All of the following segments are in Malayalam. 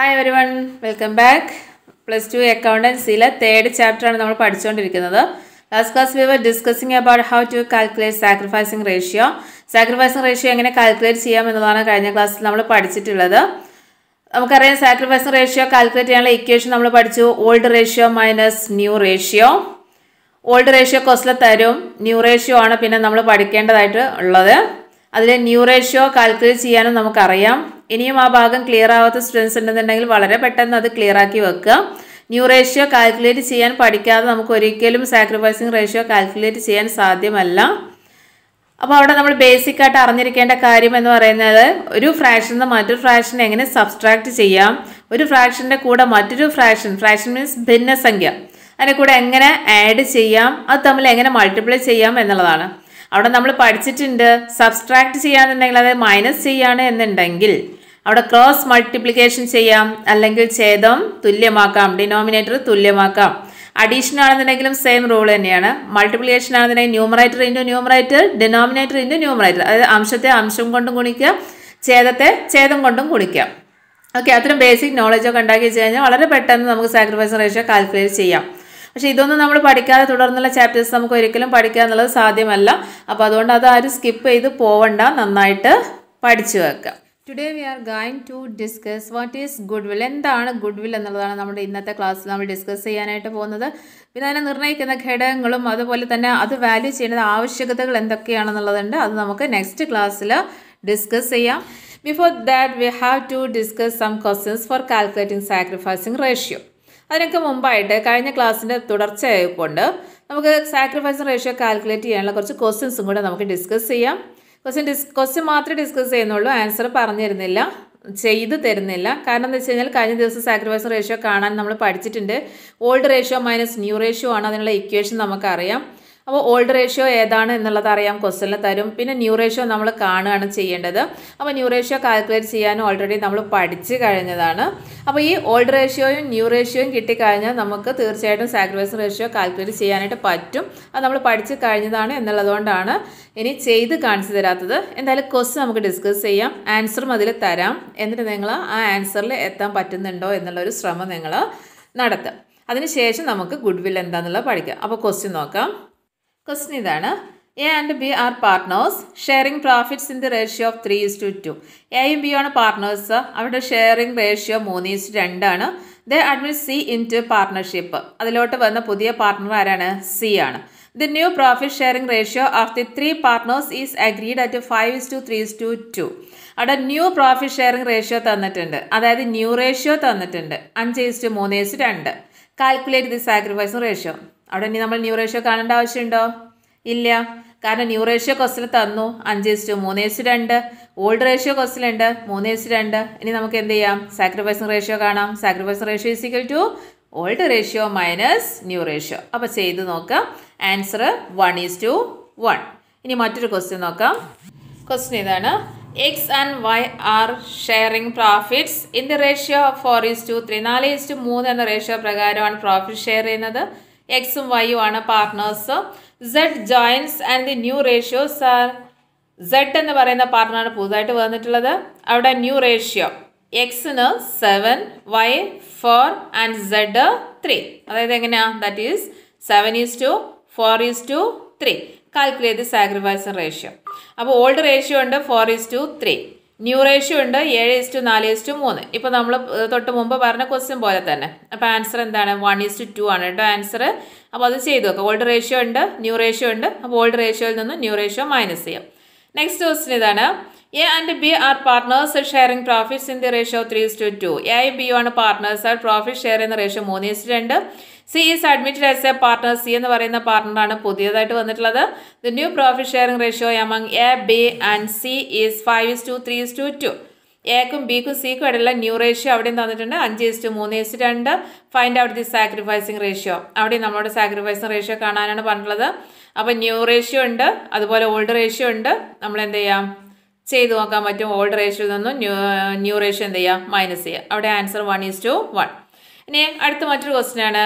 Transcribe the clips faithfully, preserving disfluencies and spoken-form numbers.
High everyone welcome back plus two accountancy third chapter നമ്മൾ പഠിച്ചുകൊണ്ടിരിക്കുന്നത് last class we were discussing about how to calculate sacrificing ratio sacrificing ratio എങ്ങനെ കാൽക്കുലേറ്റ് ചെയ്യാം എന്നതാണ് കഴിഞ്ഞ ക്ലാസ്സിൽ നമ്മൾ പഠിച്ചിട്ടുള്ളത് നമുക്കറിയാം sacrificing ratio കാൽക്കുലേറ്റ് ചെയ്യാനുള്ള ഇക്വേഷൻ നമ്മൾ പഠിച്ചു old ratio minus new ratio old ratio Kosala തരും new ratio ആണ് പിന്നെ നമ്മൾ പഠിക്കേണ്ടതായിട്ട് ഉള്ളത് അതിലെ new ratio കാൽക്കുലേറ്റ് ചെയ്യാനും നമുക്കറിയാം ഇനിയും ആ ഭാഗം ക്ലിയർ ആവാത്ത സ്റ്റുഡന്റ്സ് ഉണ്ടെന്നുണ്ടെങ്കിൽ വളരെ പെട്ടെന്ന് അത് ക്ലിയർ ആക്കി വെക്കുക ന്യൂ റേഷ്യോ കാൽക്കുലേറ്റ് ചെയ്യാൻ പഠിക്കാതെ നമുക്ക് ഒരിക്കലും സാക്രിഫൈസിംഗ് റേഷ്യോ കാൽക്കുലേറ്റ് ചെയ്യാൻ സാധ്യമല്ല അപ്പോൾ അവിടെ നമ്മൾ ബേസിക് ആയിട്ട് അറിഞ്ഞിരിക്കേണ്ട കാര്യം എന്ന് പറയുന്നത് ഒരു ഫ്രാക്ഷൻ നിന്ന് മറ്റൊരു ഫ്രാക്ഷൻ എങ്ങനെ സബ്സ്ട്രാക്ട് ചെയ്യാം ഒരു ഫ്രാക്ഷന്റെ കൂടെ മറ്റൊരു ഫ്രാക്ഷൻ ഫ്രാക്ഷൻ മീൻസ് ഭിന്നസംഖ്യ അതിനെ കൂടെ എങ്ങനെ ആഡ് ചെയ്യാം അത് തമ്മിൽ എങ്ങനെ മൾട്ടിപ്ലൈ ചെയ്യാം എന്നുള്ളതാണ് അവിടെ നമ്മൾ പഠിച്ചിട്ടുണ്ട് സബ്സ്ട്രാക്ട് ചെയ്യാന്നുണ്ടെങ്കിൽ അത് മൈനസ് ചെയ്യാണ് എന്നുണ്ടെങ്കിൽ അവിടെ ക്രോസ് മൾട്ടിപ്ലിക്കേഷൻ ചെയ്യാം അല്ലെങ്കിൽ ഛേദം തുല്യമാക്കാം ഡിനോമിനേറ്റർ തുല്യമാക്കാം അഡീഷൻ ആണെന്നുണ്ടെങ്കിലും സെയിം റൂൾ തന്നെയാണ് മൾട്ടിപ്ലിക്കേഷൻ ആണെന്നുണ്ടെങ്കിൽ numerator into numerator denominator into numerator അതായത് അംശത്തെ അംശം കൊണ്ടും ഗുണിക്കുക ഛേദത്തെ ഛേദം കൊണ്ടും ഗുണിക്കാം ഓക്കെ അത്രയും ബേസിക് നോളജൊക്കെ ഉണ്ടാക്കി വെച്ച് കഴിഞ്ഞാൽ വളരെ പെട്ടെന്ന് നമുക്ക് സാക്രിഫൈസിംഗ് റേഷ്യോ കാൽക്കുലേറ്റ് ചെയ്യാം പക്ഷേ ഇതൊന്നും നമ്മൾ പഠിക്കാതെ തുടർന്നുള്ള ചാപ്റ്റേഴ്സ് നമുക്ക് ഒരിക്കലും പഠിക്കുക എന്നുള്ളത് സാധ്യമല്ല അപ്പോൾ അതുകൊണ്ട് അത് ആരും സ്കിപ്പ് ചെയ്ത് പോവണ്ട നന്നായിട്ട് പഠിച്ചു വെക്കുക today we are going to discuss what is goodwill എന്താണ് ഗുഡ്വിൽ എന്നുള്ളതാണ് നമ്മുടെ ഇന്നത്തെ ക്ലാസ്സിൽ നമ്മൾ ഡിസ്കസ് ചെയ്യാനായിട്ട് പോകുന്നത് പിന്നെ അതിനെ നിർണ്ണയിക്കുന്ന ഘടകങ്ങളും അതുപോലെ തന്നെ അത് വാല്യൂ ചെയ്യുന്ന ആവശ്യകതകൾ എന്തൊക്കെയാണെന്നുള്ളതുണ്ട് അത് നമുക്ക് നെക്സ്റ്റ് ക്ലാസ്സിൽ ഡിസ്കസ് ചെയ്യാം before that we have to discuss some questions for calculating sacrificing ratio അതിനൊക്കെ മുമ്പായിട്ട് കഴിഞ്ഞ ക്ലാസ്സിൻ്റെ തുടർച്ചയായിക്കൊണ്ട് നമുക്ക് സാക്രിഫൈസിംഗ് റേഷ്യോ കാൽക്കുലേറ്റ് ചെയ്യാനുള്ള കുറച്ച് ക്വസ്റ്റ്യൻസും കൂടെ നമുക്ക് ഡിസ്കസ് ചെയ്യാം ക്വസ്റ്റ്യൻ ഡിസ് ക്വസ്റ്റ്യൻ മാത്രമേ ഡിസ്കസ് ചെയ്യുന്നുള്ളൂ ആൻസർ പറഞ്ഞു തരുന്നില്ല ചെയ്തു തരുന്നില്ല കാരണം എന്താ വെച്ച് കഴിഞ്ഞാൽ കഴിഞ്ഞ ദിവസം സാക്രിഫൈസിംഗ് റേഷ്യോ കാണാൻ നമ്മൾ പഠിച്ചിട്ടുണ്ട് old ratio minus new ratio ആണ് അതിനുള്ള ഇക്വേഷൻ നമുക്കറിയാം അപ്പോൾ ഓൾഡ് റേഷ്യോ ഏതാണ് എന്നുള്ളത് അറിയാം ക്വസ്റ്റ്യനിൽ തരും പിന്നെ ന്യൂ റേഷ്യോ നമ്മൾ കാണുകയാണ് ചെയ്യേണ്ടത് അപ്പോൾ ന്യൂ റേഷ്യോ കാൽക്കുലേറ്റ് ചെയ്യാനും ഓൾറെഡി നമ്മൾ പഠിച്ചു കഴിഞ്ഞതാണ് അപ്പോൾ ഈ ഓൾഡ് റേഷ്യോയും ന്യൂ റേഷ്യോയും കിട്ടിക്കഴിഞ്ഞാൽ നമുക്ക് തീർച്ചയായിട്ടും സാക്രിഫൈസിംഗ് റേഷ്യോ കാൽക്കുലേറ്റ് ചെയ്യാനായിട്ട് പറ്റും അത് നമ്മൾ പഠിച്ചു കഴിഞ്ഞതാണ് എന്നുള്ളതുകൊണ്ടാണ് ഇനി ചെയ്ത് കാണിച്ചു തരാത്തത് എന്തായാലും ക്വസ്റ്റ്യൻ നമുക്ക് ഡിസ്കസ് ചെയ്യാം ആൻസറും അതിൽ തരാം എന്നിട്ട് നിങ്ങൾ ആ ആൻസറിൽ എത്താൻ പറ്റുന്നുണ്ടോ എന്നുള്ളൊരു ശ്രമം നിങ്ങൾ നടത്തുക അതിനുശേഷം നമുക്ക് ഗുഡ്വിൽ എന്താണെന്നുള്ളത് പഠിക്കാം അപ്പോൾ ക്വസ്റ്റ്യൻ നോക്കാം ക്വസ്റ്റ്യൻ ഇതാണ് A and B are partners sharing profits in the ratio of three is to two എയും ബി ആണ് പാർട്ട്നേഴ്സ് അവരുടെ ഷെയറിംഗ് റേഷ്യോ മൂന്ന് ഈസ് രണ്ടാണ് the admit C into partnership അതിലോട്ട് വന്ന പുതിയ പാർട്ട്ണർ ആരാണ് സി ആണ് the new profit sharing ratio of the three partners is agreed at five is to three is to two അവിടെ ന്യൂ പ്രോഫിറ്റ് ഷെയറിംഗ് റേഷ്യോ തന്നിട്ടുണ്ട് അതായത് ന്യൂ റേഷ്യോ തന്നിട്ടുണ്ട് അഞ്ച് ഈസ് ടു മൂന്ന് ഈസ് രണ്ട് കാൽക്കുലേറ്റ് ദി സാക്രിഫൈസിംഗ് റേഷ്യോ അവിടെ ഇനി നമ്മൾ ന്യൂ റേഷ്യോ കാണേണ്ട ആവശ്യമുണ്ടോ ഇല്ല കാരണം ന്യൂ റേഷ്യോ ക്വസ്റ്റിൽ തന്നു അഞ്ച് ഇസ്റ്റു മൂന്ന് ഇസ്റ്റു രണ്ട് ഓൾഡ് റേഷ്യോ ക്വസ്റ്റിലുണ്ട് മൂന്ന് ഇസ്റ്റു രണ്ട് ഇനി നമുക്ക് എന്ത് ചെയ്യാം സാക്രിഫൈസിംഗ് റേഷ്യോ കാണാം sacrificing ratio is equal to old ratio minus new ratio അപ്പോൾ ചെയ്ത് നോക്കാം ആൻസർ വൺ ഇസ്റ്റു വൺ ഇനി മറ്റൊരു ക്വസ്റ്റ്യൻ നോക്കാം ക്വസ്റ്റ്യൻ ഇതാണ് X and Y are sharing profits in the ratio four is to three നാല് ഇസ്റ്റു മൂന്ന് എന്ന റേഷ്യോ പ്രകാരമാണ് പ്രോഫിറ്റ് ഷെയർ ചെയ്യുന്നത് എക്സും വൈയുമാണ് partners Z joins and the new ratios are Z എന്ന് പറയുന്ന പാർട്ട്ണറാണ് പുതുതായിട്ട് വന്നിട്ടുള്ളത് അവിടെ ന്യൂ റേഷ്യോ എക്സിന് seven Y four and Z three അതായത് എങ്ങനെയാണ് that is seven is to four is to three calculate sacrificing ratio അപ്പോൾ ഓൾഡ് റേഷ്യോ ഉണ്ട് four is to three new ratio ഉണ്ട് ഏഴ് ഈസ് ടു നാല് ഈസ് ടു മൂന്ന് ഇപ്പോൾ നമ്മൾ തൊട്ട് മുമ്പ് പറഞ്ഞ ക്വസ്റ്റ്യൻ പോലെ തന്നെ അപ്പോൾ ആൻസർ എന്താണ് വൺ ഈസ് ടു ടു ആണ് കേട്ടോ ആൻസർ അപ്പോൾ അത് ചെയ്തു നോക്കാം ഓൾഡ് റേഷ്യോ ഉണ്ട് ന്യൂ റേഷ്യോ ഉണ്ട് അപ്പോൾ ഓൾഡ് റേഷ്യോയിൽ നിന്ന് ന്യൂ റേഷ്യോ മൈനസ് ചെയ്യാം നെക്സ്റ്റ് ക്വസ്റ്റ്യൻ ഇതാണ് A and B are partners sharing profits in the ratio three is to two എയും ബി ആണ് പാർട്ട്നേഴ്സ് ആർ പ്രോഫിറ്റ് ഷെയർ ചെയ്യുന്ന റേഷ്യോ മൂന്ന് ഈസ് രണ്ട് C is admitted as a partner C എന്ന് പറയുന്ന പാർട്ട്ണറാണ് പുതിയതായിട്ട് വന്നിട്ടുള്ളത് the new profit sharing ratio among A B and C is five is to three is to two എക്കും ബിക്കും സിക്കും ഇടയിലുള്ള ന്യൂ റേഷ്യോ അവിടെയും തന്നിട്ടുണ്ട് അഞ്ച് ഈസ് ടു മൂന്ന് ഈസ് രണ്ട് find out the sacrificing ratio അവിടെയും നമ്മുടെ സാക്രിഫൈസിംഗ് റേഷ്യോ കാണാനാണ് പറഞ്ഞിട്ടുള്ളത് അപ്പോൾ ന്യൂ റേഷ്യോ ഉണ്ട് അതുപോലെ ഓൾഡ് റേഷ്യോ ഉണ്ട് നമ്മൾ എന്ത് ചെയ്യാം ചെയ്ത് നോക്കാൻ പറ്റും ഓൾഡ് റേഷ്യോയിൽ നിന്നും ന്യൂ ന്യൂ റേഷ്യോ എന്ത് ചെയ്യാം മൈനസ് ചെയ്യാം അവിടെ answer one is to one ഇനി അടുത്ത മറ്റൊരു ക്വസ്റ്റ്യൻ ആണ്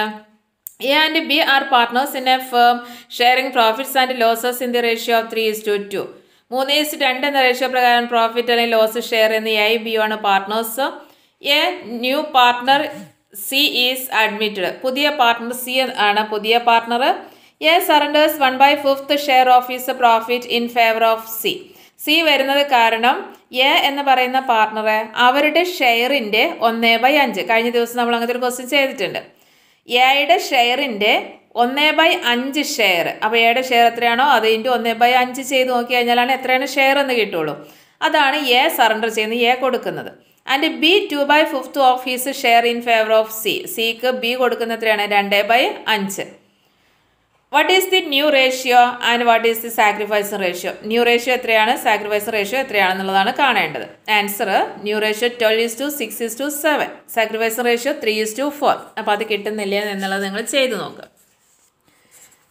A and B are partners in a firm sharing profits and losses in the ratio of three is to two മൂന്ന് ഈസ് രണ്ട് എന്ന റേഷ്യോ പ്രകാരം പ്രോഫിറ്റ് അല്ലെങ്കിൽ ലോസ് ഷെയർ ചെയ്യുന്ന എ ബി ആണ് partners A new partner C is admitted. പുതിയ പാർട്ണർ സി ആണ് പുതിയ partner. A surrenders one by fifth share of his profit in favor of C. C വരുന്നത് കാരണം എ എന്ന് പറയുന്ന പാർട്ണറെ അവരുടെ ഷെയറിൻ്റെ ഒന്നേ ബൈ അഞ്ച്, കഴിഞ്ഞ ദിവസം നമ്മൾ അങ്ങനത്തെ ഒരു ക്വസ്റ്റ്യൻ ചെയ്തിട്ടുണ്ട്, എയുടെ ഷെയറിൻ്റെ ഒന്നേ ബൈ അഞ്ച് ഷെയർ. അപ്പോൾ എയുടെ ഷെയർ എത്രയാണോ അതിൻ്റെ ഒന്നേ ബൈ അഞ്ച് ചെയ്ത് നോക്കി കഴിഞ്ഞാലാണ് എത്രയാണ് ഷെയർ എന്ന് കിട്ടുള്ളൂ. അതാണ് എ സറണ്ടർ ചെയ്യുന്നത്, എ കൊടുക്കുന്നത്. And B two by fifth of his share in favour of C. സിക്ക് ബി കൊടുക്കുന്ന എത്രയാണ് രണ്ട് ബൈ അഞ്ച്. What is the new ratio and what is the sacrificing ratio? New ratio എത്രയാണ്, sacrificing ratio എത്രയാണെന്നുള്ളതാണ് കാണേണ്ടത്. Answer new ratio twelve is to six is to seven, sacrificing ratio three is to four. അപ്പോൾ അത് കിട്ടുന്നില്ല എന്നുള്ളത് നിങ്ങൾ ചെയ്തു നോക്കുക.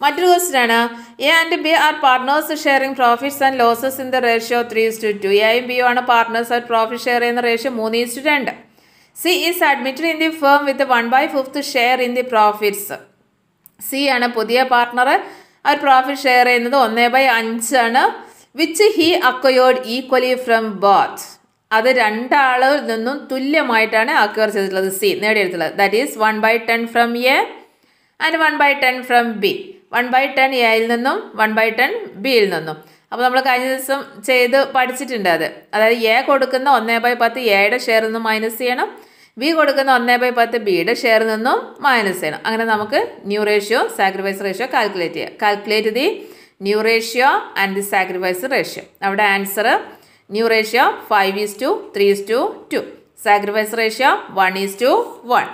മറ്റൊരു ക്വസ്റ്റ്യൻ ആണ്, A and B are partners sharing profits and losses in the ratio three is to two. എയും ബിയും ആണ് പാർട്ട്നേഴ്സ് ആൻഡ് പ്രോഫിറ്റ് ഷെയർ ചെയ്യുന്ന റേഷ്യോ മൂന്ന് ഈസ് ടു രണ്ട്. C is admitted in the firm with one by fifth share in the profits. C ആണ് പുതിയ പാർട്ണർ, അവർ പ്രോഫിറ്റ് ഷെയർ ചെയ്യുന്നത് ഒന്നേ ബൈ അഞ്ചാണ്. Which he acquired equally from both, അത് രണ്ടാളിൽ നിന്നും തുല്യമായിട്ടാണ് അക്വയർ ചെയ്തിട്ടുള്ളത്, സി നേടിയെടുത്തുള്ളത്. That is one by ten from A and one by ten from B. One by ten എയിൽ നിന്നും വൺ ബൈ ടെൻ ബിയിൽ നിന്നും. അപ്പോൾ നമ്മൾ കഴിഞ്ഞ ദിവസം ചെയ്ത് പഠിച്ചിട്ടുണ്ട് അത്. അതായത് എ കൊടുക്കുന്ന ഒന്നേ ബൈ പത്ത് എയുടെ ഷെയറിൽ നിന്നും മൈനസ് ചെയ്യണം, ബി കൊടുക്കുന്ന ഒന്നേ ബൈ പത്ത് ബിയുടെ ഷെയറിൽ നിന്നും മൈനസ് ചെയ്യണം. അങ്ങനെ നമുക്ക് new ratio sacrifice ratio calculate ചെയ്യാം. Calculate the new ratio and the sacrifice ratio. അവിടെ answer new ratio five is to three is to two sacrifice ratio one is to one.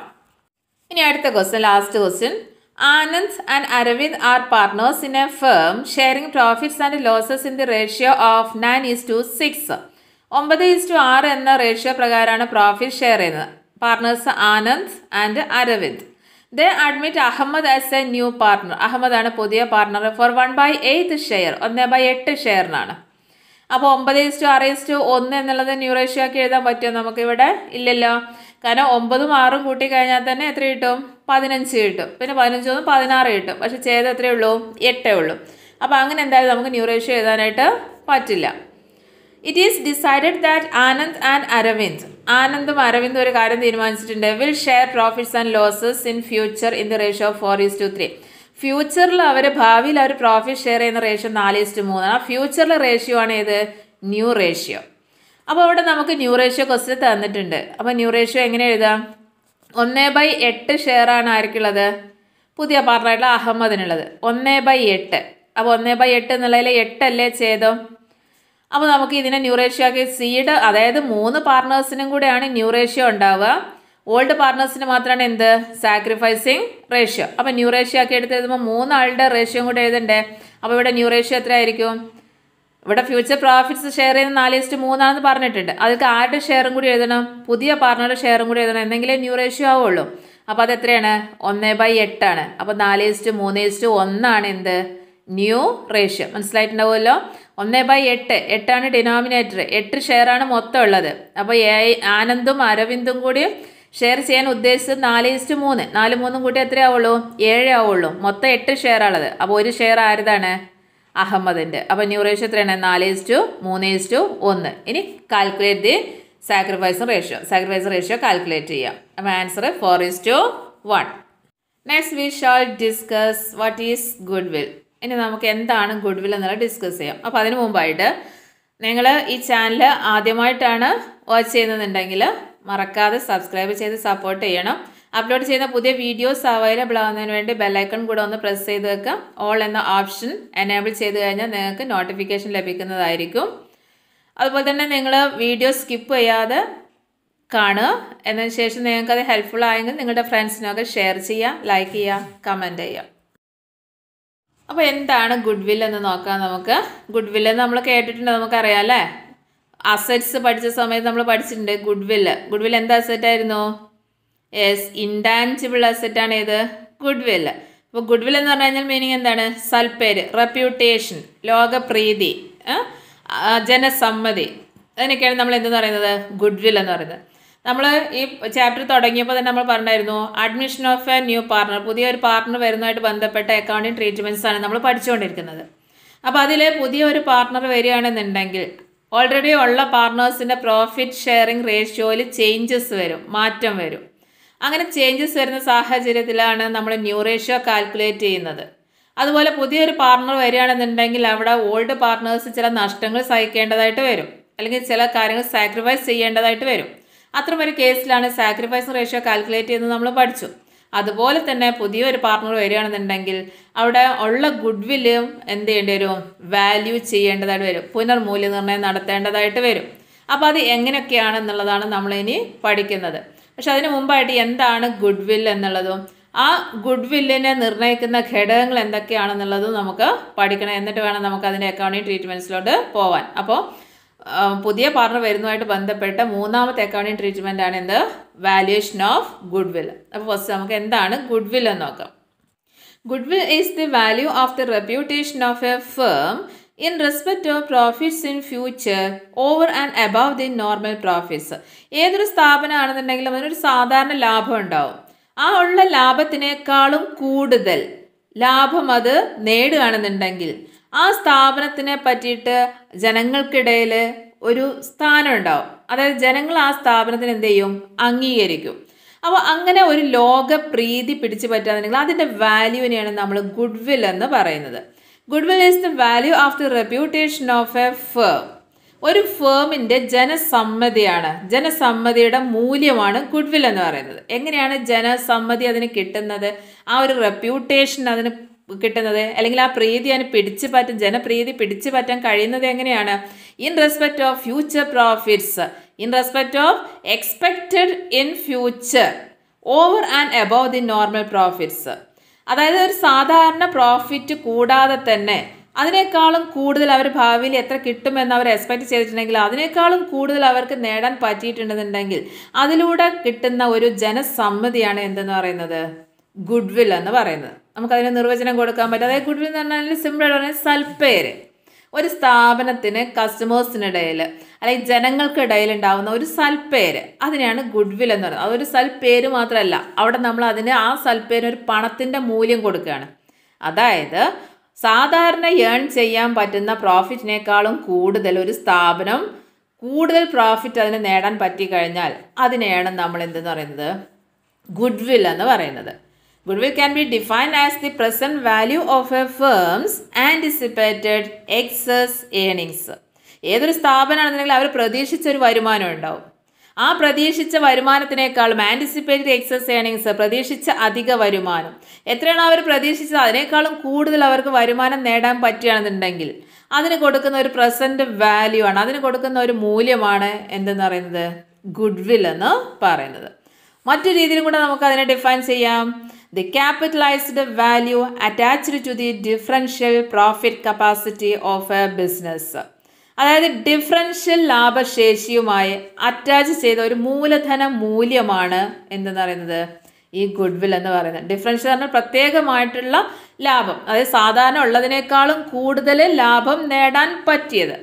ഇനി അടുത്ത question, last question. Anand and Aravind are partners in a firm sharing profits and losses in the ratio of nine is to six. nine is to six എന്ന റേഷ്യോ പ്രകാരമാണ് പ്രോഫിറ്റ് ഷെയർ ചെയ്യുന്നത്. Partners Anand and Aravind. They admit Ahmed as a new partner. Ahmed ആണ് പുതിയ partner for one by eight share, one by eight ഷെയറിനാണ്. അപ്പോൾ nine is to six is to one എന്നുള്ളത് ന്യൂ റേഷ്യോ ആക്കി എഴുതാൻ പറ്റുമോ നമുക്കിവിടെ? ഇല്ലല്ലോ. കാരണം ഒമ്പതും ആറും കൂട്ടി കഴിഞ്ഞാൽ തന്നെ എത്ര കിട്ടും? പതിനഞ്ച് കിട്ടും. പിന്നെ പതിനഞ്ചൊന്നും പതിനാറ് കിട്ടും. പക്ഷെ ചെയ്ത് എത്രയേ ഉള്ളൂ? എട്ടേ ഉള്ളൂ. അപ്പോൾ അങ്ങനെ എന്തായാലും നമുക്ക് ന്യൂ റേഷ്യോ എഴുതാനായിട്ട് പറ്റില്ല. It is decided that Anand and Aravind, Anandum Aravindum ഒരു കാര്യം തീരുമാനിച്ചിട്ടുണ്ട്, will share profits and losses in future in the ratio of four is to three. ഫ്യൂച്ചറിൽ അവർ ഭാവിയിൽ അവർ പ്രോഫിറ്റ് ഷെയർ ചെയ്യുന്ന റേഷ്യോ നാല് ഇസ് ടു മൂന്ന് ആണ്. ഫ്യൂച്ചറിലെ റേഷ്യോ ആണ് ഏത്? New ratio. അപ്പോൾ അവിടെ നമുക്ക് ന്യൂ റേഷ്യോ ക്വസ്റ്റ്യൻ തന്നിട്ടുണ്ട്. അപ്പോൾ ന്യൂ റേഷ്യോ എങ്ങനെ എഴുതാം? ഒന്ന് ബൈ എട്ട് ഷെയറാണ് ആർക്കുള്ളത്? പുതിയ പാർട്ണറായിട്ടുള്ള അഹമ്മദിനുള്ളത്. ഒന്ന് ബൈ എട്ട്. അപ്പോൾ ഒന്ന് ബൈ എട്ട് എന്നുള്ളതിൽ എട്ടല്ലേ ചെയ്തോ? അപ്പോൾ നമുക്ക് ഇതിനെ ന്യൂ റേഷ്യോ ആക്കി സീഡ്, അതായത് മൂന്ന് പാർട്ണേഴ്സിനും കൂടെയാണ് ന്യൂ റേഷ്യോ ഉണ്ടാവുക. ഓൾഡ് പാർട്ണേഴ്സിന് മാത്രമാണ് എന്ത്? Sacrificing ratio. അപ്പോൾ ന്യൂ റേഷ്യോ ആക്കി എടുത്ത് എഴുതുമ്പോൾ മൂന്നാളുടെ റേഷ്യോയും കൂടെ എഴുതണ്ടേ? അപ്പോൾ ഇവിടെ ന്യൂ റേഷ്യോ എത്ര ആയിരിക്കും? ഇവിടെ ഫ്യൂച്ചർ പ്രോഫിറ്റ്സ് ഷെയർ ചെയ്യുന്ന നാല് ഇസ്റ്റ് മൂന്നാണെന്ന് പറഞ്ഞിട്ടുണ്ട്. അതിൽ ആരുടെ ഷെയറും കൂടി എഴുതണം? പുതിയ പാർട്ണറുടെ ഷെയറും കൂടി എഴുതണം, എന്തെങ്കിലേ ന്യൂ റേഷ്യോ ആവുള്ളൂ. അപ്പോൾ അത് എത്രയാണ്? ഒന്ന് ബൈ എട്ടാണ്. അപ്പോൾ നാല് ഇസ്റ്റ് മൂന്ന് ഇസ്റ്റ് ഒന്നാണ് എന്ത്? New ratio. മനസ്സിലായിട്ടുണ്ടാവുമല്ലോ. ഒന്ന് ബൈ എട്ട്, എട്ടാണ് ഡിനോമിനേറ്റർ, എട്ട് ഷെയറാണ് മൊത്തം ഉള്ളത്. അപ്പോൾ എ ആനന്ദും അരവിന്ദും കൂടി ഷെയർ ചെയ്യാൻ ഉദ്ദേശിച്ചത് നാല് ഇസ്റ്റ് മൂന്ന്, നാല് മൂന്നും കൂട്ടി എത്രയാവുള്ളൂ? ഏഴ് ആവുള്ളൂ. മൊത്തം എട്ട് ഷെയറാണുള്ളത്. അപ്പോൾ ഒരു ഷെയർ ആരുതാണ്? അഹമ്മദിൻ്റെ. അപ്പോൾ ന്യൂ റേഷ്യോ എത്രയാണ്? നാല് ഇസ്റ്റു മൂന്ന് ഇസ്റ്റു ഒന്ന്. ഇനി calculate the sacrifice ratio, sacrifice ratio calculate ചെയ്യാം. അപ്പോൾ answer four is to one. Next we shall discuss what is goodwill. ഇനി നമുക്ക് എന്താണ് ഗുഡ് വിൽ എന്നുള്ളത് ഡിസ്കസ് ചെയ്യാം. അപ്പോൾ അതിന് മുമ്പായിട്ട് നിങ്ങൾ ഈ ചാനൽ ആദ്യമായിട്ടാണ് വാച്ച് ചെയ്യുന്നതെന്നുണ്ടെങ്കിൽ മറക്കാതെ സബ്സ്ക്രൈബ് ചെയ്ത് സപ്പോർട്ട് ചെയ്യണം. അപ്ലോഡ് ചെയ്യുന്ന പുതിയ വീഡിയോസ് അവൈലബിൾ ആവുന്നതിന് വേണ്ടി ബെല്ലൈക്കൺ കൂടെ ഒന്ന് പ്രസ് ചെയ്ത് വെക്കുക. ഓൾ എന്ന ഓപ്ഷൻ എനേബിൾ ചെയ്ത് കഴിഞ്ഞാൽ നിങ്ങൾക്ക് നോട്ടിഫിക്കേഷൻ ലഭിക്കുന്നതായിരിക്കും. അതുപോലെ തന്നെ നിങ്ങൾ വീഡിയോ സ്കിപ്പ് ചെയ്യാതെ കാണുക, എന്നതിന് ശേഷം നിങ്ങൾക്കത് ഹെൽപ്ഫുൾ ആയെങ്കിൽ നിങ്ങളുടെ ഫ്രണ്ട്സിനൊക്കെ ഷെയർ ചെയ്യുക, ലൈക്ക് ചെയ്യുക, കമൻറ്റ് ചെയ്യുക. അപ്പോൾ എന്താണ് ഗുഡ് വിൽ എന്ന് നോക്കാം നമുക്ക്. ഗുഡ് വില്ല് നമ്മൾ കേട്ടിട്ടുണ്ട്, നമുക്കറിയാം അല്ലേ. അസറ്റ്സ് പഠിച്ച സമയത്ത് നമ്മൾ പഠിച്ചിട്ടുണ്ട് ഗുഡ് വില്ല്. ഗുഡ് വില്ല് എന്ത് അസറ്റായിരുന്നു? യെസ്, ഇൻടാൻജിബിൾ അസറ്റാണ് ഏത്? ഗുഡ് വില്ല്. അപ്പോൾ ഗുഡ് വില്ല് എന്ന് പറഞ്ഞു കഴിഞ്ഞാൽ മീനിങ് എന്താണ്? സൽപ്പേര്, റെപ്യൂട്ടേഷൻ, ലോകപ്രീതി, ജനസമ്മതി, അതിനൊക്കെയാണ് നമ്മൾ എന്തെന്ന് പറയുന്നത്? ഗുഡ് വില്ല് എന്ന് പറയുന്നത്. നമ്മൾ ഈ ചാപ്റ്റർ തുടങ്ങിയപ്പോൾ തന്നെ നമ്മൾ പറഞ്ഞായിരുന്നു admission of a new partner, പുതിയൊരു പാർട്ണർ വരുന്നതായിട്ട് ബന്ധപ്പെട്ട അക്കൗണ്ടിങ് ട്രീറ്റ്മെൻറ്റ്സാണ് നമ്മൾ പഠിച്ചുകൊണ്ടിരിക്കുന്നത്. അപ്പോൾ അതിൽ പുതിയ ഒരു പാർട്ണർ വരികയാണെന്നുണ്ടെങ്കിൽ ഓൾറെഡി ഉള്ള പാർട്ട്നേഴ്സിൻ്റെ പ്രോഫിറ്റ് ഷെയറിംഗ് റേഷ്യോയിൽ ചേഞ്ചസ് വരും, മാറ്റം വരും. അങ്ങനെ ചേഞ്ചസ് വരുന്ന സാഹചര്യത്തിലാണ് നമ്മൾ ന്യൂ റേഷ്യോ കാൽക്കുലേറ്റ് ചെയ്യുന്നത്. അതുപോലെ പുതിയൊരു പാർട്ണർ വരികയാണെന്നുണ്ടെങ്കിൽ അവിടെ ഓൾഡ് പാർട്ട്നേഴ്സ് ചില നഷ്ടങ്ങൾ സഹിക്കേണ്ടതായിട്ട് വരും, അല്ലെങ്കിൽ ചില കാര്യങ്ങൾ സാക്രിഫൈസ് ചെയ്യേണ്ടതായിട്ട് വരും. അത്രമൊരു കേസിലാണ് സാക്രിഫൈസ് റേഷ്യോ കാൽക്കുലേറ്റ് ചെയ്യുന്നത്, നമ്മൾ പഠിച്ചു. അതുപോലെ തന്നെ പുതിയൊരു പാർട്ണർ വരികയാണെന്നുണ്ടെങ്കിൽ അവിടെ ഉള്ള ഗുഡ്വില്ല് എന്ത് ചെയ്യേണ്ടി വരും, വാല്യൂ ചെയ്യേണ്ടതായിട്ട് വരും, പുനർമൂല്യനിർണ്ണയം നടത്തേണ്ടതായിട്ട് വരും. അപ്പോൾ അത് എങ്ങനെയൊക്കെയാണെന്നുള്ളതാണ് നമ്മളിനി പഠിക്കുന്നത്. പക്ഷെ അതിന് മുമ്പായിട്ട് എന്താണ് ഗുഡ്വിൽ എന്നുള്ളതും ആ ഗുഡ്വില്ലിനെ നിർണ്ണയിക്കുന്ന ഘടകങ്ങൾ എന്തൊക്കെയാണെന്നുള്ളതും നമുക്ക് പഠിക്കണം. എന്നിട്ട് വേണം നമുക്ക് അതിൻ്റെ അക്കൗണ്ടിങ് ട്രീറ്റ്മെൻറ്റ്സിലോട്ട് പോവാൻ. അപ്പോൾ പുതിയ പാർട്ണർ വരുന്നതുമായിട്ട് ബന്ധപ്പെട്ട മൂന്നാമത്തെ അക്കൗണ്ടിങ് ട്രീറ്റ്മെൻ്റ് ആണ് എന്ത്, വാല്യുവേഷൻ ഓഫ് ഗുഡ്വിൽ. അപ്പോൾ ഫസ്റ്റ് നമുക്ക് എന്താണ് ഗുഡ്വിൽ എന്ന് നോക്കാം. Goodwill is the value of the reputation of a firm in respect of profits in future over and above the normal profits. ഏതൊരു സ്ഥാപനമാണെന്നുണ്ടെങ്കിൽ അതിനൊരു സാധാരണ ലാഭം ഉണ്ടാവും. ആ ഉള്ള ലാഭത്തിനേക്കാളും കൂടുതൽ ലാഭം അത് നേടുകയാണെന്നുണ്ടെങ്കിൽ ആ സ്ഥാപനത്തിനെ പറ്റിയിട്ട് ജനങ്ങൾക്കിടയിൽ ഒരു സ്ഥാനം ഉണ്ടാവും. അതായത് ജനങ്ങൾ ആ സ്ഥാപനത്തിന് എന്ത് ചെയ്യും, അംഗീകരിക്കും. അപ്പോൾ അങ്ങനെ ഒരു ലോകപ്രീതി പിടിച്ചു പറ്റുകയാണെന്നുണ്ടെങ്കിൽ അതിൻ്റെ വാല്യൂവിനെയാണ് നമ്മൾ ഗുഡ്വിൽ എന്ന് പറയുന്നത്. Goodwill is the value of the reputation of a firm. ഒരു ഫേമിൻ്റെ ജനസമ്മതിയാണ്, ജനസമ്മതിയുടെ മൂല്യമാണ് ഗുഡ്വിൽ എന്ന് പറയുന്നത്. എങ്ങനെയാണ് ജനസമ്മതി അതിന് കിട്ടുന്നത്, ആ ഒരു റെപ്യൂട്ടേഷൻ അതിന് കിട്ടുന്നത്, അല്ലെങ്കിൽ ആ പ്രീതി അതിന് പിടിച്ചു പറ്റാൻ, ജനപ്രീതി പിടിച്ചു പറ്റാൻ കഴിയുന്നത് എങ്ങനെയാണ്? In respect of future profits, in respect of expected in future, over and above the normal profits. അതായത് ഒരു സാധാരണ പ്രോഫിറ്റ് കൂടാതെ തന്നെ അതിനേക്കാളും കൂടുതൽ അവർ ഭാവിയിൽ എത്ര കിട്ടുമെന്ന് അവർ എക്സ്പെക്റ്റ് ചെയ്തിട്ടുണ്ടെങ്കിൽ അതിനേക്കാളും കൂടുതൽ അവർക്ക് നേടാൻ പറ്റിയിട്ടുണ്ടെന്നുണ്ടെങ്കിൽ അതിലൂടെ കിട്ടുന്ന ഒരു ജനസമ്മതിയാണ് എന്തെന്ന് പറയുന്നത്, ഗുഡ്വിൽ എന്ന് പറയുന്നത്. നമുക്കതിന് നിർവചനം കൊടുക്കാൻ പറ്റും. അതായത് ഗുഡ്വിൽ എന്ന് പറഞ്ഞാൽ സിമ്പിളായിട്ട് പറഞ്ഞാൽ സൽപ്പേര്. ഒരു സ്ഥാപനത്തിന് കസ്റ്റമേഴ്സിനിടയിൽ അല്ലെങ്കിൽ ജനങ്ങൾക്കിടയിൽ ഉണ്ടാകുന്ന ഒരു സൽപ്പേര്, അതിനെയാണ് ഗുഡ്വിൽ എന്ന് പറയുന്നത്. അതൊരു സൽപ്പേര് മാത്രമല്ല, അവിടെ നമ്മൾ അതിന് ആ സൽപ്പേരിന് ഒരു പണത്തിൻ്റെ മൂല്യം കൊടുക്കുകയാണ്. അതായത് സാധാരണ ഏൺ ചെയ്യാൻ പറ്റുന്ന പ്രോഫിറ്റിനേക്കാളും കൂടുതൽ ഒരു സ്ഥാപനം കൂടുതൽ പ്രോഫിറ്റ് അതിന് നേടാൻ പറ്റിക്കഴിഞ്ഞാൽ അതിനെയാണ് നമ്മൾ എന്തെന്ന് പറയുന്നത്, ഗുഡ്വിൽ എന്ന് പറയുന്നത്. Goodwill can be defined as the present value of a firm's anticipated excess earnings. ഏതൊരു സ്ഥാപനമാണെന്നുണ്ടെങ്കിൽ അവർ പ്രതീക്ഷിച്ചൊരു വരുമാനം ഉണ്ടാവും. ആ പ്രതീക്ഷിച്ച വരുമാനത്തിനേക്കാളും ആൻറ്റിസിപ്പേറ്റഡ് എക്സസ് ഏണിങ്സ്, പ്രതീക്ഷിച്ച അധിക വരുമാനം എത്രയാണോ അവർ പ്രതീക്ഷിച്ചത് അതിനേക്കാളും കൂടുതൽ അവർക്ക് വരുമാനം നേടാൻ പറ്റുകയാണെന്നുണ്ടെങ്കിൽ അതിന് കൊടുക്കുന്ന ഒരു പ്രസൻറ്റ് വാല്യൂ ആണ്, അതിന് കൊടുക്കുന്ന ഒരു മൂല്യമാണ് എന്തെന്ന് പറയുന്നത്, ഗുഡ്വിൽ എന്ന് പറയുന്നത്. മറ്റു രീതിയിലും കൂടെ നമുക്ക് അതിനെ ഡിഫൈൻ ചെയ്യാം. The capitalized value attached to the differential profit capacity of a business. അതായത് ഡിഫറൻഷ്യൽ ലാഭശേഷിയുമായി അറ്റാച്ച് ചെയ്ത ഒരു മൂലധന മൂല്യമാണ് എന്തെന്ന് പറയുന്നത് ഈ ഗുഡ്വിൽ എന്ന് പറയുന്നത്. ഡിഫറൻഷ്യൽ എന്ന് പറഞ്ഞാൽ പ്രത്യേകമായിട്ടുള്ള ലാഭം, അതായത് സാധാരണ ഉള്ളതിനേക്കാളും കൂടുതൽ ലാഭം നേടാൻ പറ്റിയത്,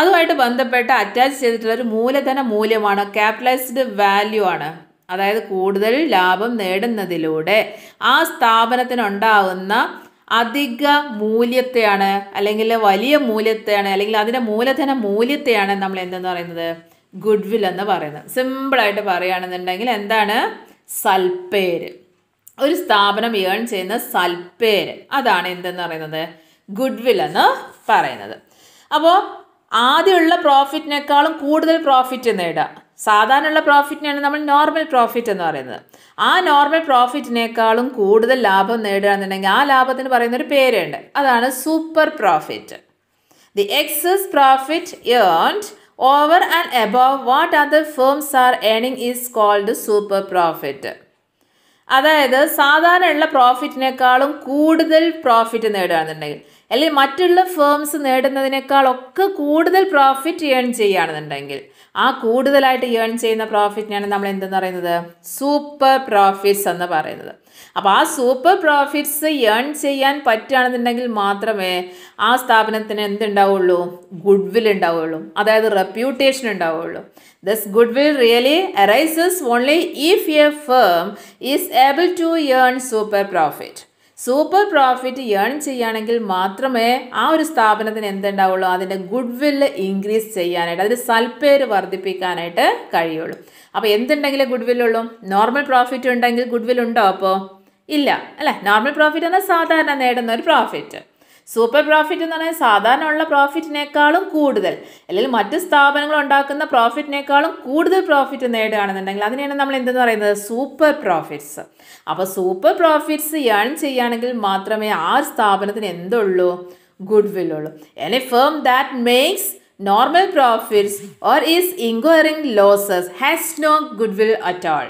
അതുമായിട്ട് ബന്ധപ്പെട്ട് അറ്റാച്ച് ചെയ്തിട്ടുള്ള ഒരു മൂലധന മൂല്യമാണ്, ക്യാപിറ്റലൈസ്ഡ് വാല്യൂ ആണ്. അതായത് കൂടുതൽ ലാഭം നേടുന്നതിലൂടെ ആ സ്ഥാപനത്തിനുണ്ടാകുന്ന അധിക മൂല്യത്തെയാണ്, അല്ലെങ്കിൽ വലിയ മൂല്യത്തെയാണ്, അല്ലെങ്കിൽ അതിൻ്റെ മൂലധന മൂല്യത്തെയാണ് നമ്മൾ എന്തെന്ന് പറയുന്നത്, ഗുഡ്വിൽ എന്ന് പറയുന്നത്. സിമ്പിളായിട്ട് പറയുകയാണെന്നുണ്ടെങ്കിൽ എന്താണ്, സൽപ്പേര്. ഒരു സ്ഥാപനം ഏൺ ചെയ്യുന്ന സൽപ്പേര്, അതാണ് എന്തെന്ന് പറയുന്നത്, ഗുഡ്വിൽ എന്ന് പറയുന്നത്. അപ്പോൾ ആദ്യമുള്ള പ്രോഫിറ്റിനേക്കാളും കൂടുതൽ പ്രോഫിറ്റ് നേടുക, സാധാരണയുള്ള പ്രോഫിറ്റിനെയാണ് നമ്മൾ നോർമൽ പ്രോഫിറ്റ് എന്ന് പറയുന്നത്. ആ നോർമൽ പ്രോഫിറ്റിനേക്കാളും കൂടുതൽ ലാഭം നേടുകയാണെന്നുണ്ടെങ്കിൽ ആ ലാഭത്തിന് പറയുന്നൊരു പേരുണ്ട്, അതാണ് super profit. The excess profit earned over and above what other firms are earning is called super profit. അതായത് സാധാരണയുള്ള പ്രോഫിറ്റിനേക്കാളും കൂടുതൽ പ്രോഫിറ്റ് നേടുകയാണെന്നുണ്ടെങ്കിൽ, അല്ലെങ്കിൽ മറ്റുള്ള ഫേംസ് നേടുന്നതിനേക്കാളൊക്കെ കൂടുതൽ പ്രോഫിറ്റ് ഏൺ ചെയ്യുകയാണെന്നുണ്ടെങ്കിൽ ആ കൂടുതലായിട്ട് ഏൺ ചെയ്യുന്ന പ്രോഫിറ്റിനാണ് നമ്മൾ എന്തെന്ന് പറയുന്നത്, സൂപ്പർ പ്രോഫിറ്റ്സ് എന്ന് പറയുന്നത്. അപ്പോൾ ആ സൂപ്പർ പ്രോഫിറ്റ്സ് ഏൺ ചെയ്യാൻ പറ്റുകയാണെന്നുണ്ടെങ്കിൽ മാത്രമേ ആ സ്ഥാപനത്തിന് എന്തുണ്ടാവുള്ളൂ, ഗുഡ്വിൽ ഉണ്ടാവുകയുള്ളൂ, അതായത് റെപ്യൂട്ടേഷൻ ഉണ്ടാവുകയുള്ളൂ. This goodwill really arises only if a firm is able to earn super profit. Super profit earn ചെയ്യുകയാണെങ്കിൽ മാത്രമേ ആ ഒരു സ്ഥാപനത്തിന് എന്തുണ്ടാവുള്ളൂ, അതിൻ്റെ ഗുഡ്വില്ല് ഇൻക്രീസ് ചെയ്യാനായിട്ട്, അതിൻ്റെ സൽപ്പേര് വർദ്ധിപ്പിക്കാനായിട്ട് കഴിയുള്ളൂ. അപ്പോൾ എന്തുണ്ടെങ്കിലും ഗുഡ്വില്ലുള്ളൂ? നോർമൽ പ്രോഫിറ്റ് ഉണ്ടെങ്കിൽ ഗുഡ്വില്ലുണ്ടോ? അപ്പോൾ ഇല്ല അല്ലേ. നോർമൽ പ്രോഫിറ്റ് എന്നാൽ സാധാരണ നേടുന്ന ഒരു പ്രോഫിറ്റ്. സൂപ്പർ പ്രോഫിറ്റ് എന്ന് പറഞ്ഞാൽ സാധാരണ ഉള്ള പ്രോഫിറ്റിനേക്കാളും കൂടുതൽ, അല്ലെങ്കിൽ മറ്റ് സ്ഥാപനങ്ങൾ ഉണ്ടാക്കുന്ന പ്രോഫിറ്റിനേക്കാളും കൂടുതൽ പ്രോഫിറ്റ് നേടുകയാണെന്നുണ്ടെങ്കിൽ അതിനെയാണ് നമ്മൾ എന്തെന്ന് പറയുന്നത്, സൂപ്പർ പ്രോഫിറ്റ്സ്. അപ്പോൾ സൂപ്പർ പ്രോഫിറ്റ്സ് ഏൺ ചെയ്യുകയാണെങ്കിൽ മാത്രമേ ആ സ്ഥാപനത്തിന് എന്തുള്ളൂ, ഗുഡ് വിൽ ഉള്ളൂ. Any firm that makes normal profits or is incurring losses has no goodwill at all.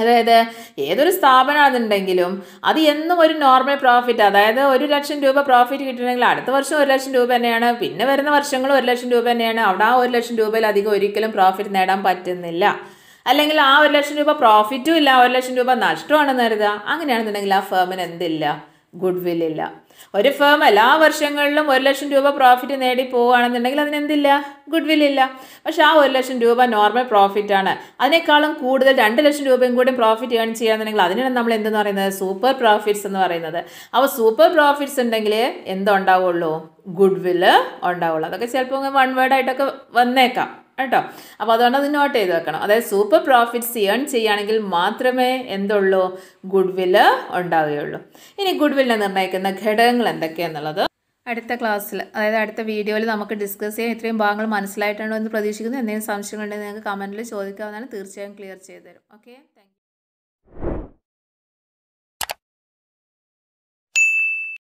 അതായത് ഏതൊരു സ്ഥാപനമാണെന്നുണ്ടെങ്കിലും അത് എന്നും ഒരു നോർമൽ പ്രോഫിറ്റ്, അതായത് ഒരു ലക്ഷം രൂപ പ്രോഫിറ്റ് കിട്ടണമെങ്കിൽ അടുത്ത വർഷം ഒരു ലക്ഷം രൂപ തന്നെയാണ്, പിന്നെ വരുന്ന വർഷങ്ങളും ഒരു ലക്ഷം രൂപ തന്നെയാണ്. അവിടെ ആ ഒരു ലക്ഷം രൂപയിലധികം ഒരിക്കലും പ്രോഫിറ്റ് നേടാൻ പറ്റുന്നില്ല, അല്ലെങ്കിൽ ആ ഒരു ലക്ഷം രൂപ പ്രോഫിറ്റും ഇല്ല, ഒരു ലക്ഷം രൂപ നഷ്ടമാണെന്ന് കരുതുക. അങ്ങനെയാണെന്നുണ്ടെങ്കിൽ ആ ഫേമിന് എന്തില്ല, ഗുഡ് വിൽ ഇല്ല. ഒരു ഫേം എല്ലാ വർഷങ്ങളിലും ഒരു ലക്ഷം രൂപ പ്രോഫിറ്റ് നേടി പോവുകയാണെന്നുണ്ടെങ്കിൽ അതിനെന്തില്ല, ഗുഡ് വിൽ ഇല്ല. പക്ഷെ ആ ഒരു ലക്ഷം രൂപ നോർമൽ പ്രോഫിറ്റാണ്, അതിനേക്കാളും കൂടുതൽ രണ്ട് ലക്ഷം രൂപയും കൂടി പ്രോഫിറ്റ് ഏൺ ചെയ്യാന്നുണ്ടെങ്കിൽ അതിനാണ് നമ്മൾ എന്തെന്ന് പറയുന്നത്, സൂപ്പർ പ്രോഫിറ്റ്സ് എന്ന് പറയുന്നത്. അപ്പോൾ സൂപ്പർ പ്രോഫിറ്റ്സ് ഉണ്ടെങ്കിൽ എന്തുണ്ടാവുള്ളൂ, ഗുഡ് വില് ഉണ്ടാവുള്ളൂ. അതൊക്കെ ചിലപ്പോൾ വൺ വേർഡായിട്ടൊക്കെ വന്നേക്കാം കേട്ടോ. അപ്പോൾ അതുകൊണ്ട് അത് നോട്ട് ചെയ്ത് വെക്കണം. അതായത് സൂപ്പർ പ്രോഫിറ്റ്സ് ഏൺ ചെയ്യുകയാണെങ്കിൽ മാത്രമേ എന്തുള്ളൂ, ഗുഡ് വില് ഉണ്ടാവുകയുള്ളൂ. ഇനി ഗുഡ് വില്ലിനെ നിർണ്ണയിക്കുന്ന ഘടകങ്ങൾ എന്തൊക്കെയാണെന്നുള്ളത് അടുത്ത ക്ലാസ്സിൽ, അതായത് അടുത്ത വീഡിയോയിൽ നമുക്ക് ഡിസ്കസ് ചെയ്യാം. ഇത്രയും ഭാഗങ്ങൾ മനസ്സിലായിട്ടാണോ എന്ന് പ്രതീക്ഷിക്കുന്നു. എന്തെങ്കിലും സംശയങ്ങളുണ്ടെങ്കിൽ നിങ്ങൾക്ക് കമൻറ്റിൽ ചോദിക്കാവുന്നതാണ്, തീർച്ചയായും ക്ലിയർ ചെയ്തു തരും. ഓക്കെ.